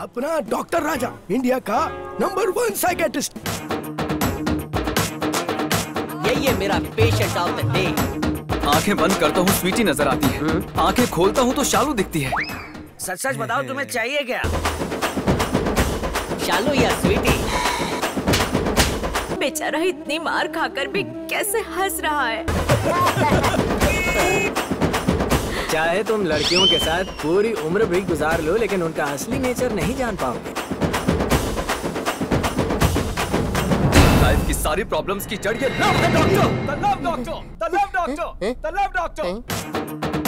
अपना doctor Raja, India का number 1 psychiatrist. ये मेरा पेशेंट ऑफ द डे। आंखें बंद करता हूँ स्वीटी नजर आती है, आंखें खोलता हूँ तो शालू दिखती है। सच सच बताओ तुम्हें चाहिए क्या, शालू या स्वीटी? बेचारा इतनी मार खाकर भी कैसे हंस रहा है। चाहे तुम लड़कियों के साथ पूरी उम्र भी गुजार लो, लेकिन उनका असली नेचर नहीं जान पाओगे। लाइफ की सारी प्रॉब्लम्स की जड़ ये love doctor, the love doctor, the love doctor, the love doctor.